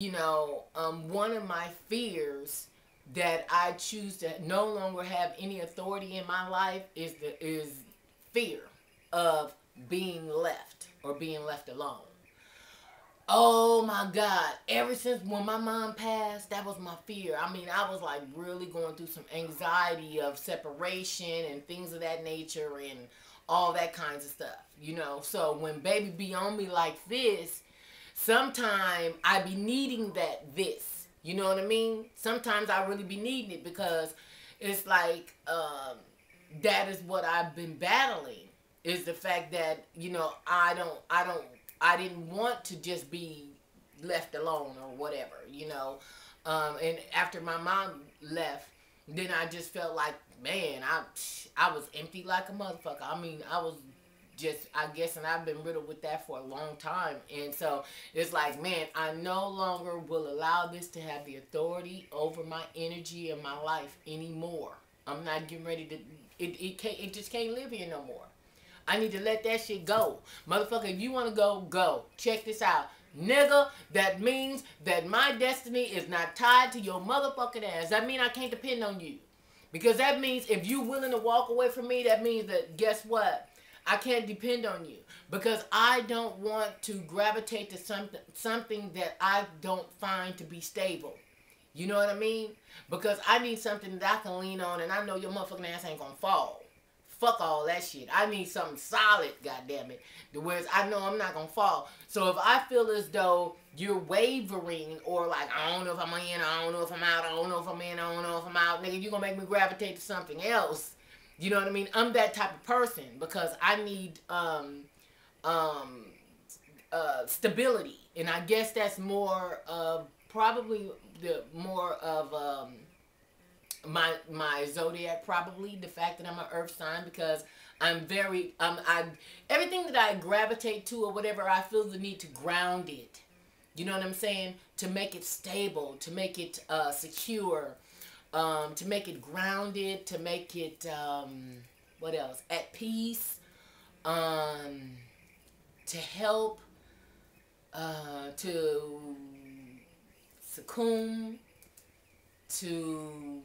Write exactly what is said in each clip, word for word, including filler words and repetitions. you know, um, one of my fears that I choose to no longer have any authority in my life is the is fear of being left or being left alone. Oh my God, ever since when my mom passed, that was my fear. I mean, I was like really going through some anxiety of separation and things of that nature and all that kinds of stuff, you know. So when baby be on me like this, sometimes I be needing that this, you know what I mean? Sometimes I really be needing it because it's like um, that is what I've been battling, is the fact that, you know, I don't, I don't, I didn't want to just be left alone or whatever, you know. Um, and after my mom left, then I just felt like, man, I, I was empty like a motherfucker. I mean, I was just, I guess, and I've been riddled with that for a long time. And so it's like, man, I no longer will allow this to have the authority over my energy and my life anymore. I'm not getting ready to, it, it, can't, it just can't live here no more. I need to let that shit go. Motherfucker, if you want to go, go. Check this out. Nigga, that means that my destiny is not tied to your motherfucking ass. That means I can't depend on you. Because that means if you're willing to walk away from me, that means that, guess what? I can't depend on you. Because I don't want to gravitate to something, something that I don't find to be stable. You know what I mean? Because I need something that I can lean on and I know your motherfucking ass ain't gonna fall. Fuck all that shit. I need something solid, goddammit. Whereas I know I'm not going to fall. So if I feel as though you're wavering or like, I don't know if I'm in, I don't know if I'm out, I don't know if I'm in, I don't know if I'm out, nigga, you're going to make me gravitate to something else. You know what I mean? I'm that type of person because I need um, um, uh, stability. And I guess that's more of probably the more of... Um, My my zodiac, probably the fact that I'm an earth sign, because I'm very um I everything that I gravitate to or whatever, I feel the need to ground it, you know what I'm saying, to make it stable, to make it uh secure, um to make it grounded, to make it um what else, at peace, um to help, uh to succumb to.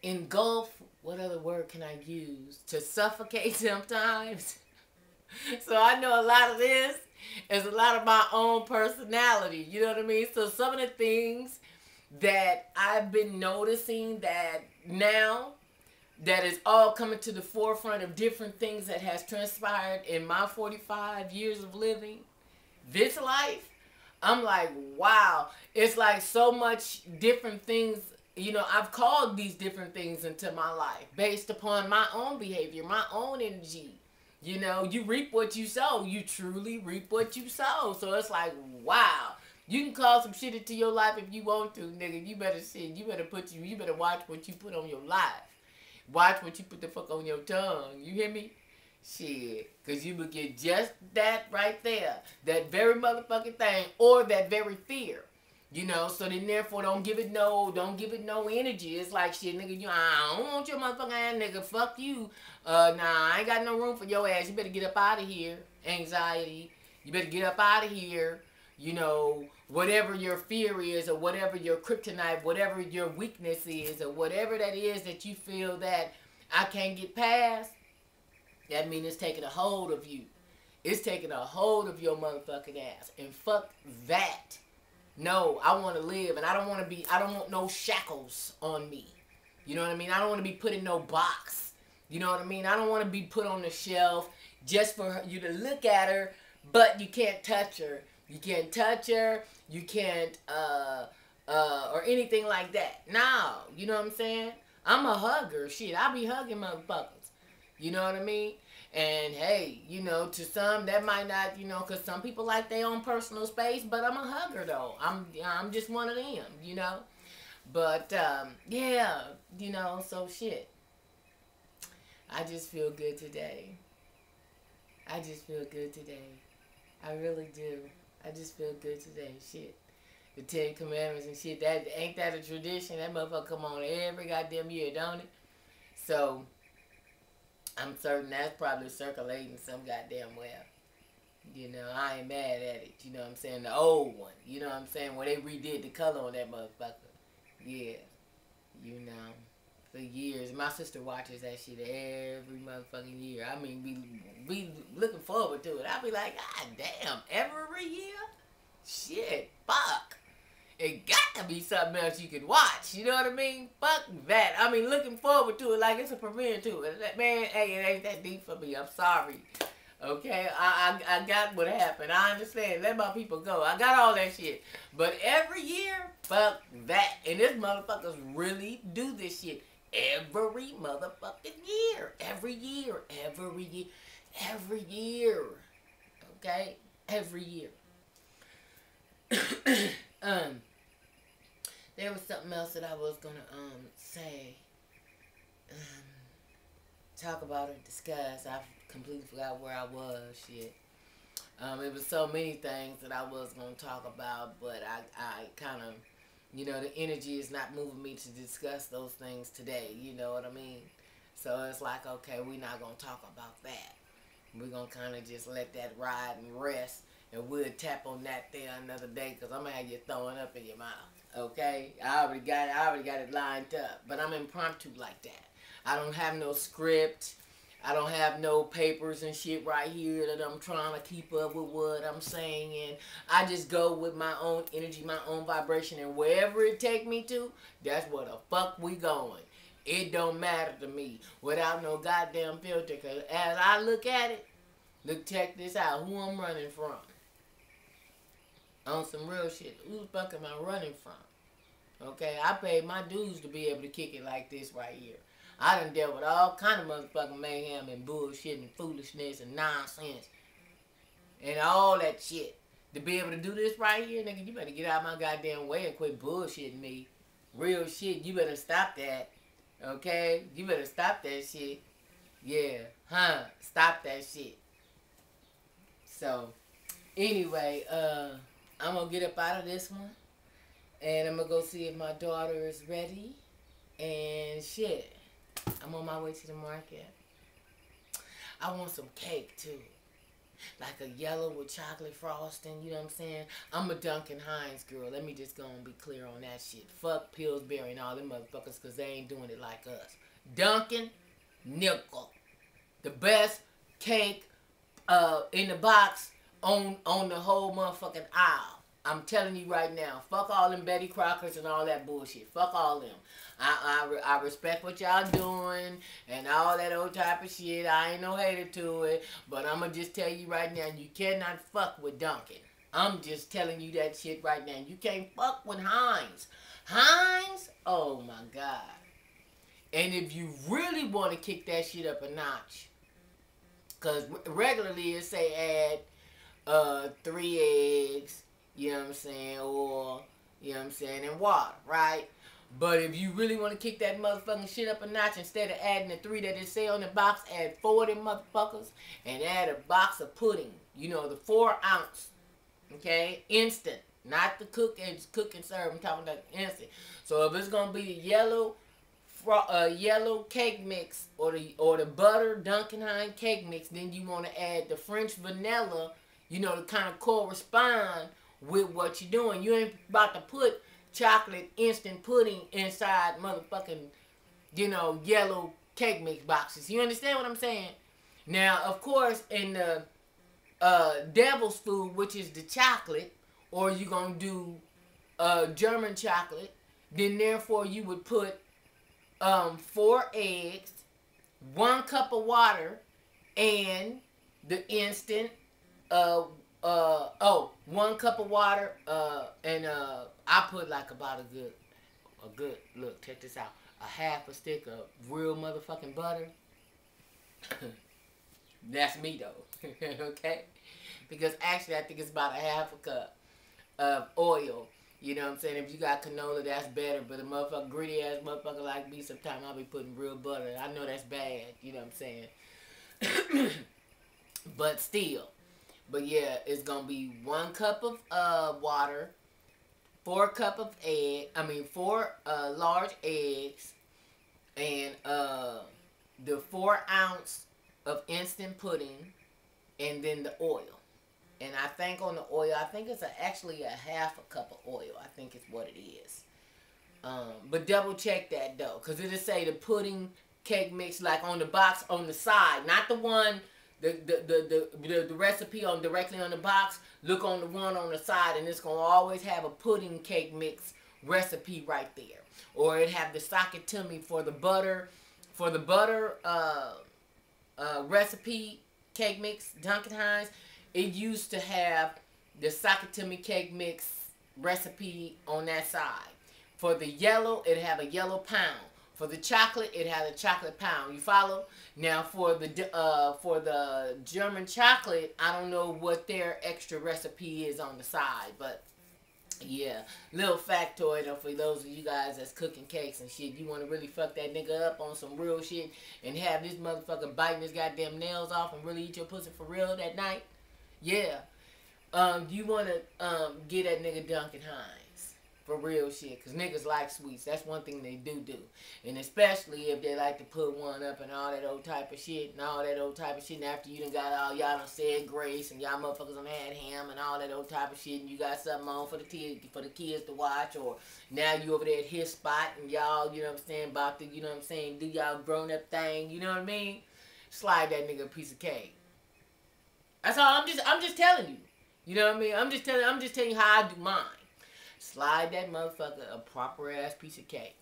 Engulf, what other word can I use? To suffocate sometimes. So I know a lot of this is a lot of my own personality. You know what I mean? So some of the things that I've been noticing that now that is all coming to the forefront of different things that has transpired in my forty-five years of living this life, I'm like, wow. It's like so much different things. You know, I've called these different things into my life based upon my own behavior, my own energy. You know, you reap what you sow. You truly reap what you sow. So it's like, wow. You can call some shit into your life if you want to, nigga. You better shit. You better put you, you better watch what you put on your life. Watch what you put the fuck on your tongue. You hear me? Shit. Because you would get just that right there. That very motherfucking thing or that very fear. You know, so then therefore don't give it no, don't give it no energy. It's like, shit, nigga, you, I don't want your motherfucking ass, nigga, fuck you. Uh, nah, I ain't got no room for your ass. You better get up out of here, anxiety. You better get up out of here. You know, whatever your fear is or whatever your kryptonite, whatever your weakness is or whatever that is that you feel that I can't get past, that means it's taking a hold of you. It's taking a hold of your motherfucking ass. And fuck that. No, I want to live, and I don't want to be, I don't want no shackles on me. You know what I mean? I don't want to be put in no box. You know what I mean? I don't want to be put on the shelf just for her, you to look at her, but you can't touch her. You can't touch her. You can't, uh, uh, or anything like that. No, you know what I'm saying? I'm a hugger. Shit, I be hugging motherfuckers. You know what I mean? And, hey, you know, to some, that might not, you know, because some people like their own personal space, but I'm a hugger, though. I'm I'm just one of them, you know. But, um, yeah, you know, so shit. I just feel good today. I just feel good today. I really do. I just feel good today, shit. The Ten Commandments and shit, that ain't that a tradition? That motherfucker come on every goddamn year, don't it? So... I'm certain that's probably circulating some goddamn well. You know, I ain't mad at it. You know what I'm saying? The old one. You know what I'm saying? Where they redid the color on that motherfucker. Yeah. You know. For years. My sister watches that shit every motherfucking year. I mean, we, we looking forward to it. I be like, God damn, every year? Shit, fuck. It got to be something else you could watch. You know what I mean? Fuck that. I mean, looking forward to it like it's a premiere to it. Man, hey, it ain't that deep for me. I'm sorry. Okay? I, I, I got what happened. I understand. Let my people go. I got all that shit. But every year, fuck that. And this motherfuckers really do this shit every motherfucking year. Every year. Every year. Every year. Okay? Every year. um... There was something else that I was going to um, say, um, talk about or discuss. I completely forgot where I was, shit. Um, it was so many things that I was going to talk about, but I, I kind of, you know, the energy is not moving me to discuss those things today, you know what I mean? So it's like, okay, we're not going to talk about that. We're going to kind of just let that ride and rest, and we'll tap on that there another day, because I'm going to have you throwing up in your mouth. Okay, I already got it. I already got it lined up, but I'm impromptu like that. I don't have no script. I don't have no papers and shit right here that I'm trying to keep up with what I'm saying. And I just go with my own energy, my own vibration, and wherever it take me to, that's where the fuck we going. It don't matter to me without no goddamn filter. Cause as I look at it, look, check this out. Who I'm running from? On some real shit. Who the fuck am I running from? Okay, I paid my dues to be able to kick it like this right here. I done dealt with all kind of motherfucking mayhem and bullshit and foolishness and nonsense. And all that shit. To be able to do this right here, nigga, you better get out of my goddamn way and quit bullshitting me. Real shit, you better stop that. Okay? You better stop that shit. Yeah. Huh. Stop that shit. So, anyway, uh... I'm going to get up out of this one, and I'm going to go see if my daughter is ready, and shit, I'm on my way to the market. I want some cake, too, like a yellow with chocolate frosting, you know what I'm saying? I'm a Duncan Hines girl. Let me just go and be clear on that shit. Fuck Pillsbury and all them motherfuckers, because they ain't doing it like us. Duncan Nickel, the best cake uh, in the box. On, on the whole motherfucking aisle. I'm telling you right now. Fuck all them Betty Crockers and all that bullshit. Fuck all them. I, I, I respect what y'all doing and all that old type of shit. I ain't no hater to it. But I'm going to just tell you right now, you cannot fuck with Dunkin'. I'm just telling you that shit right now. You can't fuck with Heinz. Heinz? Oh, my God. And if you really want to kick that shit up a notch, because regularly it say add Uh, three eggs, you know what I'm saying, or, you know what I'm saying, and water, right? But if you really want to kick that motherfucking shit up a notch, instead of adding the three that it say on the box, add four of them motherfuckers, and add a box of pudding, you know, the four ounce, okay, instant, not the cook and cook and serve, I'm talking about the instant. So if it's going to be a yellow, uh, yellow cake mix, or the, or the butter Duncan Hines cake mix, then you want to add the French vanilla, you know, to kind of correspond with what you're doing. You ain't about to put chocolate instant pudding inside motherfucking, you know, yellow cake mix boxes. You understand what I'm saying? Now, of course, in the uh, devil's food, which is the chocolate, or you're going to do uh, German chocolate, then therefore you would put um, four eggs, one cup of water, and the instant Uh, uh, oh, one cup of water, uh, and, uh, I put like about a good, a good, look, check this out, a half a stick of real motherfucking butter. That's me, though, okay? Because actually, I think it's about a half a cup of oil, you know what I'm saying? If you got canola, that's better, but a motherfucker, gritty-ass motherfucker like me, sometimes I'll be putting real butter. I know that's bad, you know what I'm saying? But still. But yeah, it's gonna be one cup of uh water, four cup of egg. I mean four uh large eggs, and uh the four ounce of instant pudding, and then the oil. And I think on the oil, I think it's a, actually a half a cup of oil. I think it's what it is. Um, but double check that though, because it'll say the pudding cake mix, like on the box on the side, not the one, the the the the, the, the recipe on directly on the box. Look on the one on the side, and it's gonna always have a pudding cake mix recipe right there, or it have the sakatumi for the butter, for the butter uh, uh, recipe cake mix. Duncan Hines. It used to have the sakatumi cake mix recipe on that side. For the yellow, it had a yellow pound. For the chocolate, it had a chocolate pound. You follow? Now for the uh, for the German chocolate, I don't know what their extra recipe is on the side, but yeah, little factoid for those of you guys that's cooking cakes and shit. You want to really fuck that nigga up on some real shit and have this motherfucker biting his goddamn nails off and really eat your pussy for real that night? Yeah, um, you want to um, get that nigga Duncan Hines for real shit, because niggas like sweets. That's one thing they do do, and especially if they like to put one up and all that old type of shit and all that old type of shit, and after you done got all y'all done said grace and y'all motherfuckers done had ham and all that old type of shit, and you got something on for the, kids, for the kids to watch, or now you over there at his spot and y'all, you know what I'm saying, about to, you know what I'm saying, do y'all grown up thing, you know what I mean? Slide that nigga a piece of cake. That's all. I'm just, I'm just telling you. You know what I mean? I'm just telling, I'm just telling you how I do mine. Slide that motherfucker a proper ass piece of cake.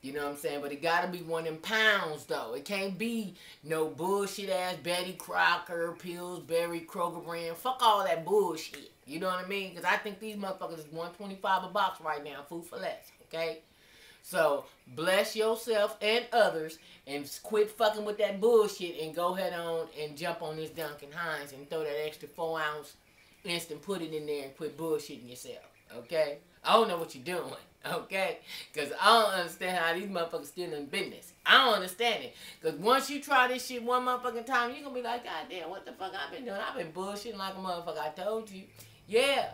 You know what I'm saying? But it gotta be one in pounds though. It can't be no bullshit ass Betty Crocker, Pillsbury, Kroger brand. Fuck all that bullshit. You know what I mean? Because I think these motherfuckers is one twenty-five a box right now. Food for less. Okay. So, bless yourself and others and quit fucking with that bullshit and go head on and jump on this Duncan Hines and throw that extra four ounce instant pudding in there and quit bullshitting yourself, okay? I don't know what you're doing, okay? Because I don't understand how these motherfuckers still in business. I don't understand it. Because once you try this shit one motherfucking time, you're going to be like, God damn, what the fuck I've been doing? I've been bullshitting like a motherfucker. I told you. Yeah.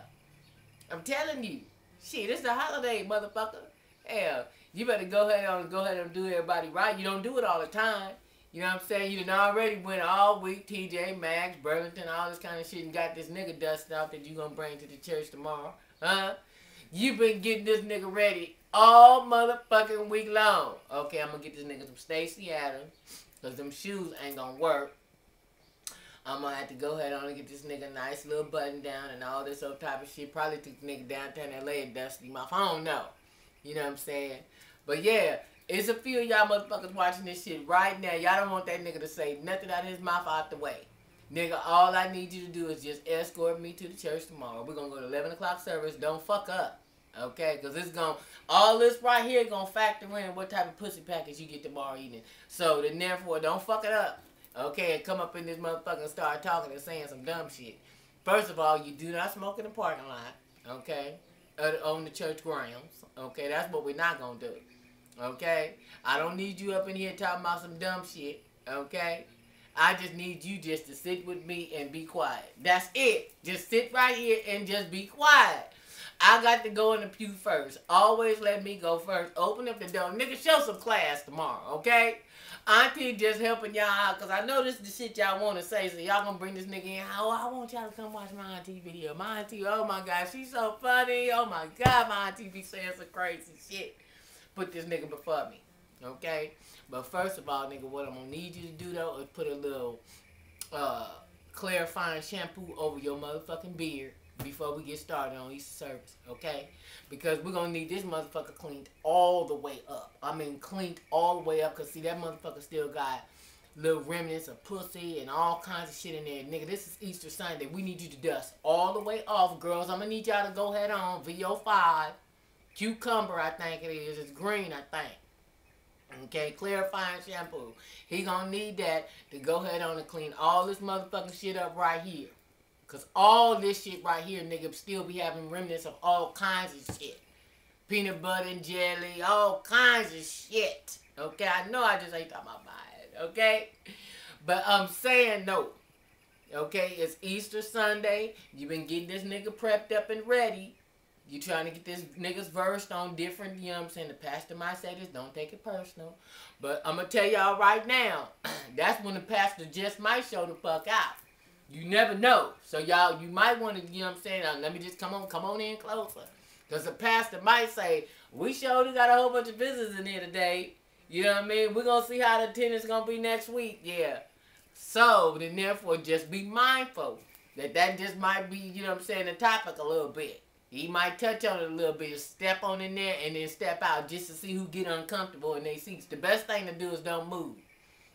I'm telling you. Shit, it's the holiday, motherfucker. Hell, you better go ahead on go ahead and do everybody right. You don't do it all the time. You know what I'm saying? You done already went all week, T J Maxx, Burlington, all this kind of shit, and got this nigga dust out that you gonna bring to the church tomorrow. Huh? You been getting this nigga ready all motherfucking week long. Okay, I'm gonna get this nigga some Stacey Adams, because them shoes ain't gonna work. I'm gonna have to go ahead on and get this nigga a nice little button down and all this old type of shit. Probably took the nigga downtown L A and dusty my phone, no. You know what I'm saying? But yeah, it's a few of y'all motherfuckers watching this shit right now. Y'all don't want that nigga to say nothing out of his mouth out the way. Nigga, all I need you to do is just escort me to the church tomorrow. We're going to go to eleven o'clock service. Don't fuck up. Okay? Because it's going to, all this right here going to factor in what type of pussy package you get tomorrow evening. So, then therefore, don't fuck it up. Okay? And come up in this motherfucker and start talking and saying some dumb shit. First of all, you do not smoke in the parking lot. Okay? On the church grounds. Okay, that's what we're not gonna do. Okay, I don't need you up in here talking about some dumb shit. Okay, I just need you just to sit with me and be quiet. That's it. Just sit right here and just be quiet. I got to go in the pew first. Always let me go first. Open up the door. Nigga, show some class tomorrow, okay? Auntie just helping y'all out, because I know this is the shit y'all want to say, so y'all going to bring this nigga in. Oh, I want y'all to come watch my auntie video. My auntie, oh my God, she's so funny. Oh my God, my auntie be saying some crazy shit. Put this nigga before me, okay? But first of all, nigga, what I'm going to need you to do, though, is put a little uh, clarifying shampoo over your motherfucking beard before we get started on Easter service, okay? Because we're gonna need this motherfucker cleaned all the way up. I mean, cleaned all the way up, because see, that motherfucker still got little remnants of pussy and all kinds of shit in there. Nigga, this is Easter Sunday. We need you to dust all the way off, girls. I'm gonna need y'all to go head on V O five. Cucumber, I think it is. It's green, I think. Okay, clarifying shampoo. He gonna need that to go head on and clean all this motherfucking shit up right here. Because all this shit right here, nigga, still be having remnants of all kinds of shit. Peanut butter and jelly, all kinds of shit. Okay, I know I just ain't talking about it, okay? But I'm saying no. Okay, it's Easter Sunday. You've been getting this nigga prepped up and ready. You trying to get this niggas versed on different, you know what I'm saying? The pastor might say this, don't take it personal. But I'm going to tell y'all right now, that's when the pastor just might show the fuck out. You never know. So, y'all, you might want to, you know what I'm saying? Uh, let me just come on, come on in closer. Because the pastor might say, we surely got a whole bunch of visitors in here today. You know what I mean? We're going to see how the attendance going to be next week. Yeah. So, then therefore, just be mindful that that just might be, you know what I'm saying, the topic a little bit. He might touch on it a little bit, step on in there, and then step out just to see who get uncomfortable in their seats. The best thing to do is don't move.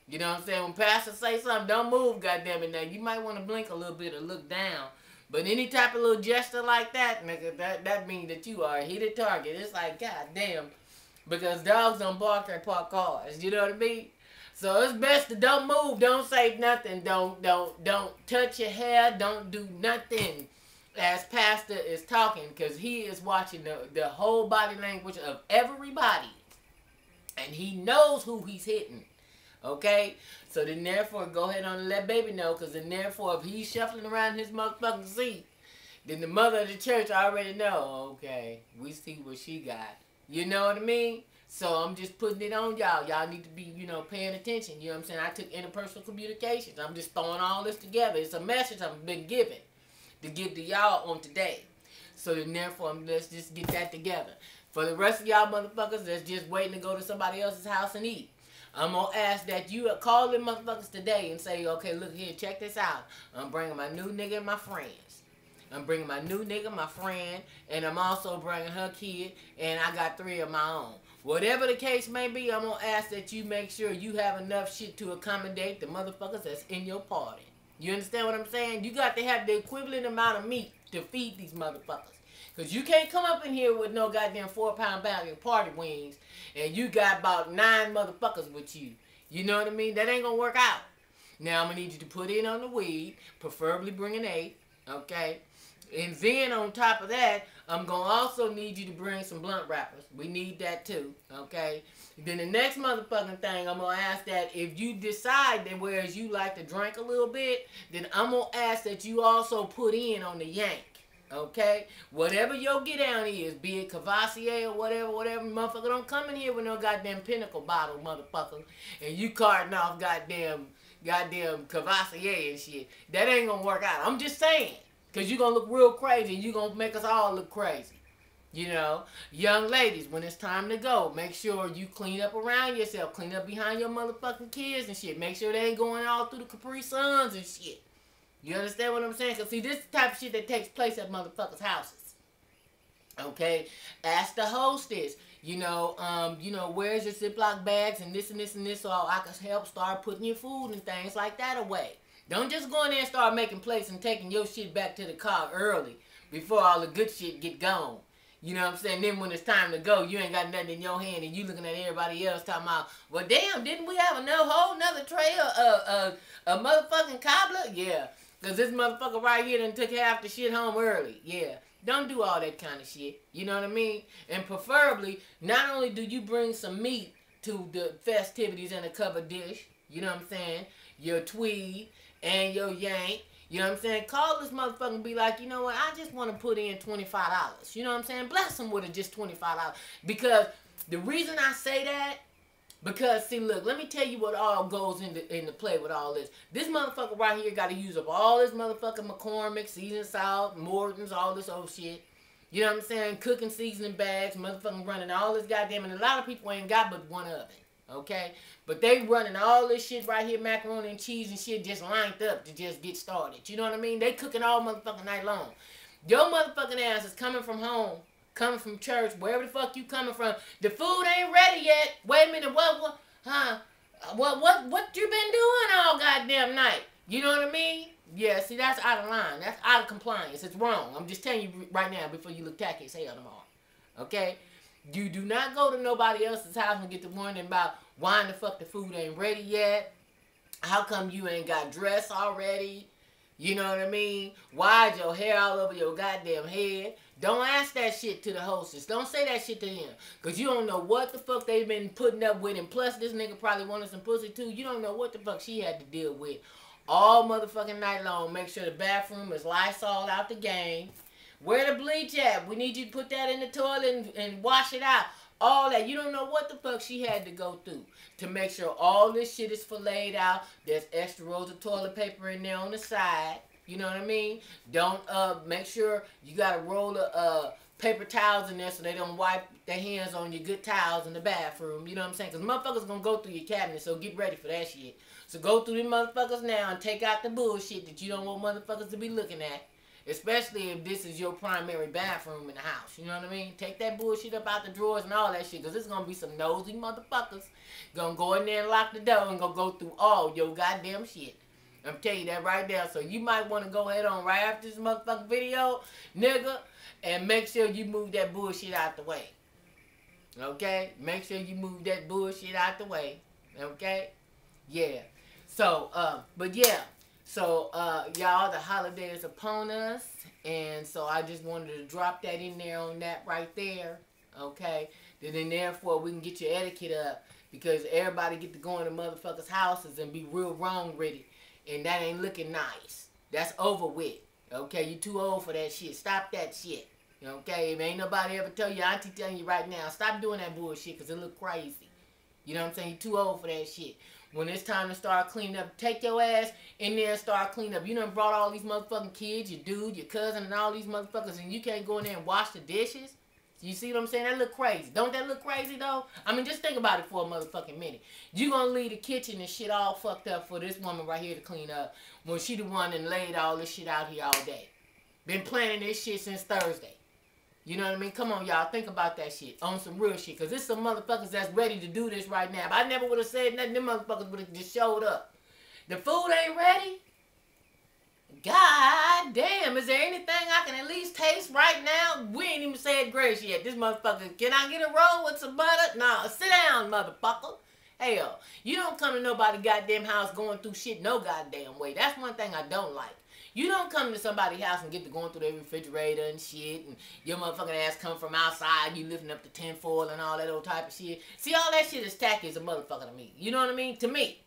You know what I'm saying? When pastors say something, don't move, goddammit. Now, you might want to blink a little bit or look down. But any type of little gesture like that, nigga, that, that means that you are a hit target. It's like, goddamn, because dogs don't bark at park cars. You know what I mean? So it's best to don't move, don't say nothing, don't, don't, don't touch your hair, don't do nothing as pastor is talking, because he is watching the, the whole body language of everybody. And he knows who he's hitting. Okay? So then therefore, go ahead on and let baby know, because then therefore, if he's shuffling around his motherfucking seat, then the mother of the church already know, okay, we see what she got. You know what I mean? So I'm just putting it on y'all. Y'all need to be, you know, paying attention. You know what I'm saying? I took interpersonal communications. I'm just throwing all this together. It's a message I've been given to give to y'all on today. So then therefore, let's just get that together. For the rest of y'all motherfuckers that's just waiting to go to somebody else's house and eat, I'm going to ask that you call them motherfuckers today and say, okay, look here, check this out. I'm bringing my new nigga and my friends. I'm bringing my new nigga, my friend, and I'm also bringing her kid, and I got three of my own. Whatever the case may be, I'm going to ask that you make sure you have enough shit to accommodate the motherfuckers that's in your party. You understand what I'm saying? You got to have the equivalent amount of meat to feed these motherfuckers. Because you can't come up in here with no goddamn four-pound bag of party wings, and you got about nine motherfuckers with you. You know what I mean? That ain't going to work out. Now, I'm going to need you to put in on the weed, preferably bring an eight, okay? And then, on top of that, I'm going to also need you to bring some blunt wrappers. We need that, too, okay? Then the next motherfucking thing, I'm going to ask that if you decide that whereas you like to drink a little bit, then I'm going to ask that you also put in on the yank. Okay? Whatever your get down is, be it Cavassier or whatever, whatever, motherfucker, don't come in here with no goddamn Pinnacle bottle, motherfucker, and you carting off goddamn, goddamn Cavassier and shit. That ain't gonna work out. I'm just saying. Because you're gonna look real crazy, and you're gonna make us all look crazy. You know? Young ladies, when it's time to go, make sure you clean up around yourself. Clean up behind your motherfucking kids and shit. Make sure they ain't going all through the Capri Suns and shit. You understand what I'm saying? Because, see, this is the type of shit that takes place at motherfuckers' houses. Okay? Ask the hostess, you know, um, you know, where's your Ziploc bags and this and this and this so I can help start putting your food and things like that away. Don't just go in there and start making plates and taking your shit back to the car early before all the good shit get gone. You know what I'm saying? Then when it's time to go, you ain't got nothing in your hand and you looking at everybody else talking about, well, damn, didn't we have another whole nother tray of a, a, a motherfucking cobbler? Yeah. Because this motherfucker right here done took half the shit home early. Yeah. Don't do all that kind of shit. You know what I mean? And preferably, not only do you bring some meat to the festivities in a covered dish, you know what I'm saying, your tweed and your yank, you know what I'm saying, call this motherfucker and be like, you know what, I just want to put in twenty-five dollars. You know what I'm saying? Bless them with it, just twenty-five dollars. Because the reason I say that, because, see, look, let me tell you what all goes into, into play with all this. This motherfucker right here got to use up all this motherfucking McCormick, seasoning salt, Morton's, all this old shit. You know what I'm saying? Cooking seasoning bags, motherfucking running all this goddamn, and a lot of people ain't got but one oven, okay? But they running all this shit right here, macaroni and cheese and shit, just lined up to just get started. You know what I mean? They cooking all motherfucking night long. Your motherfucking ass is coming from home, coming from church, wherever the fuck you coming from. The food ain't ready yet. Wait a minute, what, what, huh? What, what, what you been doing all goddamn night? You know what I mean? Yeah, see, that's out of line. That's out of compliance. It's wrong. I'm just telling you right now before you look tacky as hell tomorrow. Okay? You do not go to nobody else's house and get to wondering about why in the fuck the food ain't ready yet. How come you ain't got dressed already? You know what I mean? Why is your hair all over your goddamn head? Don't ask that shit to the hostess. Don't say that shit to him. Because you don't know what the fuck they've been putting up with. And plus, this nigga probably wanted some pussy, too. You don't know what the fuck she had to deal with. All motherfucking night long. Make sure the bathroom is Lysol out the game. Where the bleach at? We need you to put that in the toilet and, and wash it out. all that. You don't know what the fuck she had to go through to make sure all this shit is filleted out. There's extra rolls of toilet paper in there on the side. You know what I mean? Don't uh make sure you got a roll of uh paper towels in there so they don't wipe their hands on your good towels in the bathroom. You know what I'm saying? Because motherfuckers going to go through your cabinet, so get ready for that shit. So go through them motherfuckers now and take out the bullshit that you don't want motherfuckers to be looking at. Especially if this is your primary bathroom in the house. You know what I mean? Take that bullshit up out the drawers and all that shit. Because it's going to be some nosy motherfuckers going to go in there and lock the door and go go through all your goddamn shit. I'm telling you that right now. So you might want to go ahead on right after this motherfucking video, nigga, and make sure you move that bullshit out the way. Okay? Make sure you move that bullshit out the way. Okay? Yeah. So, uh, but yeah. So, uh, y'all, the holiday is upon us. And so I just wanted to drop that in there on that right there. Okay? Then, and therefore, we can get your etiquette up. Because everybody get to go into motherfuckers' houses and be real wrong with it. And that ain't looking nice. That's over with. Okay? You too old for that shit. Stop that shit. Okay? If ain't nobody ever tell you, auntie telling you right now, stop doing that bullshit because it look crazy. You know what I'm saying? You too old for that shit. When it's time to start cleaning up, take your ass in there and start cleaning up. You done brought all these motherfucking kids, your dude, your cousin, and all these motherfuckers, and you can't go in there and wash the dishes? You see what I'm saying? That look crazy. Don't that look crazy, though? I mean, just think about it for a motherfucking minute. You gonna leave the kitchen and shit all fucked up for this woman right here to clean up when she the one that laid all this shit out here all day. Been planning this shit since Thursday. You know what I mean? Come on, y'all. Think about that shit. On some real shit. Because there's some motherfuckers that's ready to do this right now. If I never would have said nothing, them motherfuckers would have just showed up. The food ain't ready? God damn, is there anything I can at least taste right now? We ain't even said grace yet. This motherfucker, can I get a roll with some butter? Nah, sit down, motherfucker. Hell, you don't come to nobody goddamn house going through shit no goddamn way. That's one thing I don't like. You don't come to somebody's house and get to going through their refrigerator and shit, and your motherfucking ass come from outside, you lifting up the tinfoil and all that old type of shit. See, all that shit is tacky as a motherfucker to me. You know what I mean? To me.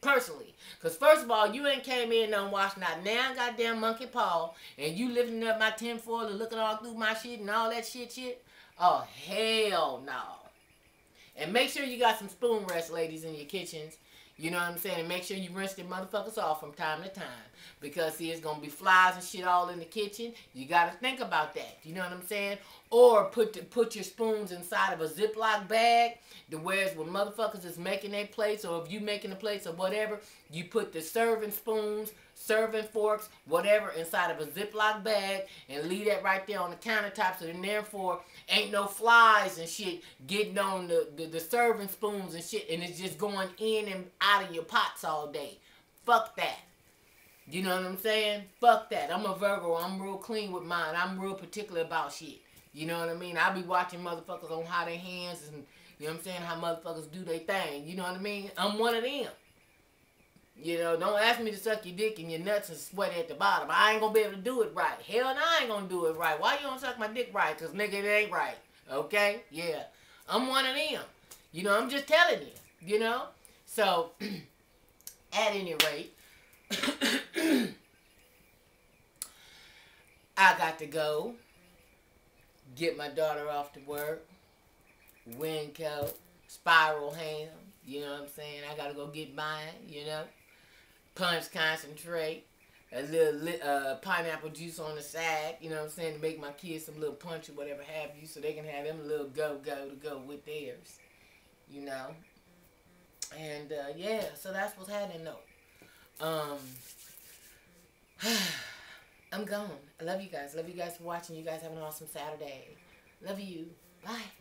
Personally, because first of all, you ain't came in and washed not now goddamn monkey paw, and you lifting up my tinfoil and looking all through my shit and all that shit shit. Oh, hell no. And make sure you got some spoon rest, ladies, in your kitchens. You know what I'm saying? And make sure you rinse them motherfuckers off from time to time. Because, see, it's going to be flies and shit all in the kitchen. You got to think about that. You know what I'm saying? Or put the, put your spoons inside of a Ziploc bag. The whereas when motherfuckers is making their plates, or if you making a plates or whatever, you put the serving spoons, serving forks, whatever, inside of a Ziploc bag and leave that right there on the countertop, so then therefore ain't no flies and shit getting on the, the, the serving spoons and shit, and it's just going in and out of your pots all day. Fuck that. You know what I'm saying? Fuck that. I'm a Virgo. I'm real clean with mine. I'm real particular about shit. You know what I mean? I be watching motherfuckers on how their hands and, you know what I'm saying, how motherfuckers do their thing. You know what I mean? I'm one of them. You know, don't ask me to suck your dick and your nuts and sweat at the bottom. I ain't gonna be able to do it right. Hell no, I ain't gonna do it right. Why you don't suck my dick right? Because, nigga, it ain't right. Okay? Yeah. I'm one of them. You know, I'm just telling you. You know? So, at any rate, I got to go get my daughter off to work. Winco, Spiral Ham. You know what I'm saying? I got to go get mine, you know? Punch concentrate, a little uh, pineapple juice on the side, you know what I'm saying, to make my kids some little punch or whatever have you, so they can have them a little go-go to go with theirs, you know? And, uh, yeah, so that's what's happening, though. Um, I'm gone. I love you guys. Love you guys for watching. You guys have an awesome Saturday. Love you. Bye.